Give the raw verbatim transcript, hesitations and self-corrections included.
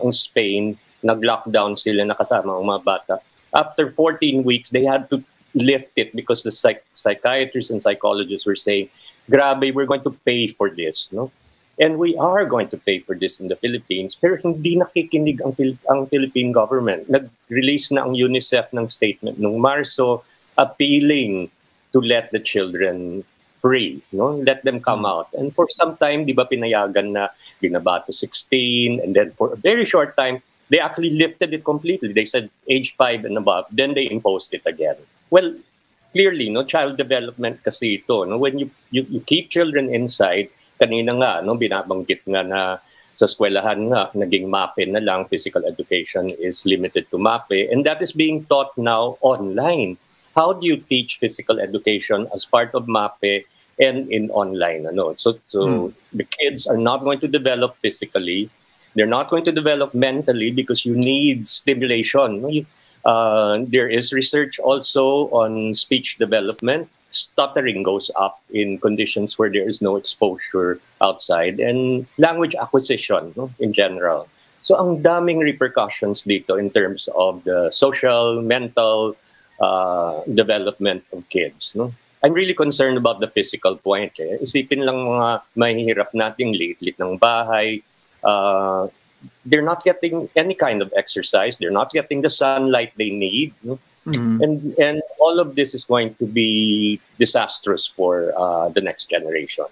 ang Spain, nag-lockdown sila nakasama ang mga bata. After fourteen weeks, they had to lift it because the psych psychiatrists and psychologists were saying, grabe, we're going to pay for this, no? And we are going to pay for this in the Philippines, pero hindi nakikinig ang, Pil ang Philippine government. Nag-release na ang UNICEF ng statement noong Marso, appealing to let the children free, no? Let them come out. And for some time, di ba pinayagan na binabato sixteen, and then for a very short time, they actually lifted it completely. They said age five and above, then they imposed it again. Well, clearly, no, child development kasi ito. No? When you, you, you keep children inside, kanina nga, no, binabanggit nga na sa eskwelahan nga, naging MAPE na lang, physical education is limited to MAPE, and that is being taught now online. How do you teach physical education as part of MAPE and in online? Ano? So, so mm. the kids are not going to develop physically, they're not going to develop mentally because you need stimulation. No? You, uh, there is research also on speech development. Stuttering goes up in conditions where there is no exposure outside, and language acquisition, no, in general. So ang daming repercussions dito in terms of the social, mental uh, development of kids. No? I'm really concerned about the physical point. Eh. Isipin lang mga mahihirap nating liit-liit ng bahay. Uh, they're not getting any kind of exercise. They're not getting the sunlight they need. No? Mm-hmm. And and all of this is going to be disastrous for uh, the next generation.